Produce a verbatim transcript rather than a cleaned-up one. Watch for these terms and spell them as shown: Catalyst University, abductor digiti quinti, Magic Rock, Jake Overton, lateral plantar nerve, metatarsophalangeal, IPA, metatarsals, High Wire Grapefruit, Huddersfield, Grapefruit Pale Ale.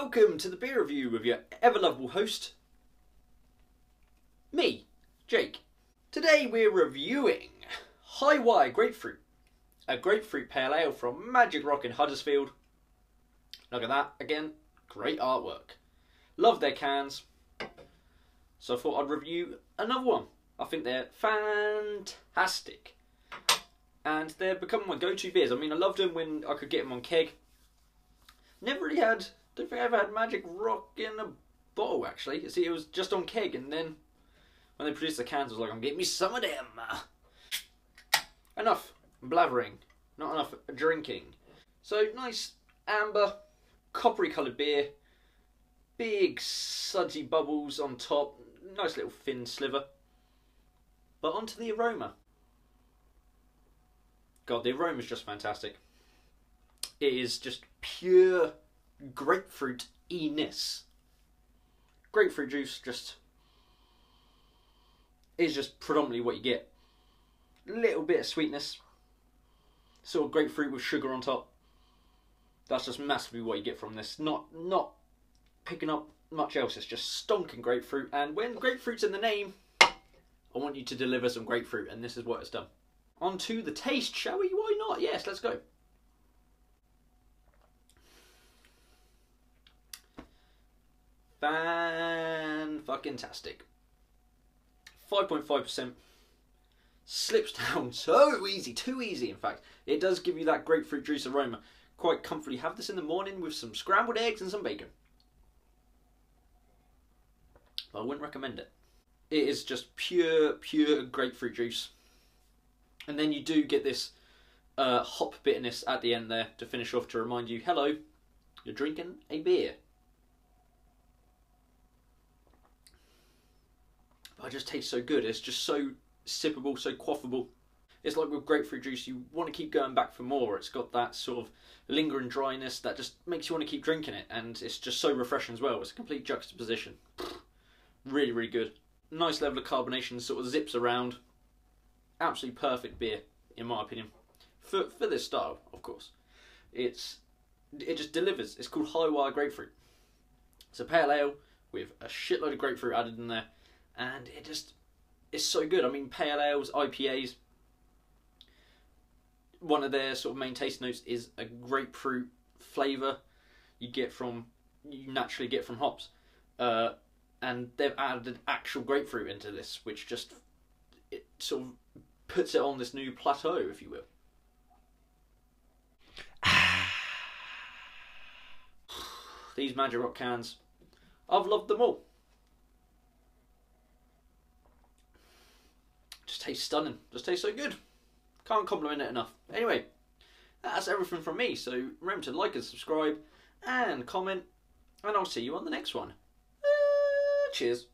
Welcome to the beer review with your ever-lovable host, me, Jake. Today we're reviewing High Wire Grapefruit, a grapefruit pale ale from Magic Rock in Huddersfield. Look at that again, great artwork. Love their cans, so I thought I'd review another one. I think they're fantastic, and they're becoming my go-to beers. I mean, I loved them when I could get them on keg. Never really had, don't think I ever had Magic Rock in a bottle actually. See, it was just on keg, and then when they produced the cans, I was like, I'm getting me some of them. Enough blathering, not enough drinking. So, nice amber, coppery coloured beer. Big sudsy bubbles on top, nice little thin sliver. But onto the aroma. God, the aroma is just fantastic. It is just pure grapefruit-iness. Grapefruit juice just is just predominantly what you get. Little bit of sweetness, sort of grapefruit with sugar on top. That's just massively what you get from this. Not not picking up much else. It's just stonking grapefruit. And when grapefruit's in the name, I want you to deliver some grapefruit, and this is what it's done. On to the taste, shall we? Why not? Yes, let's go. Fan-fucking-tastic. five point five percent. Slips down so easy, too easy in fact. It does give you that grapefruit juice aroma. Quite comfortably have this in the morning with some scrambled eggs and some bacon. But I wouldn't recommend it. It is just pure, pure grapefruit juice. And then you do get this uh, hop bitterness at the end there to finish off to remind you, hello, you're drinking a beer. But it just tastes so good. It's just so sippable, so quaffable. It's like with grapefruit juice, you want to keep going back for more. It's got that sort of lingering dryness that just makes you want to keep drinking it. And it's just so refreshing as well. It's a complete juxtaposition. Really, really good. Nice level of carbonation, sort of zips around. Absolutely perfect beer, in my opinion. For, for this style, of course. It's It just delivers. It's called High Wire Grapefruit. It's a pale ale with a shitload of grapefruit added in there. And it just, it's so good. I mean, pale ales, I P As, one of their sort of main taste notes is a grapefruit flavour you get from, you naturally get from hops. Uh, and they've added actual grapefruit into this, which just, it sort of puts it on this new plateau, if you will. These Magic Rock cans, I've loved them all. Tastes stunning, just tastes so good. Can't compliment it enough. Anyway, that's everything from me, so remember to like and subscribe and comment, and I'll see you on the next one. Uh, cheers.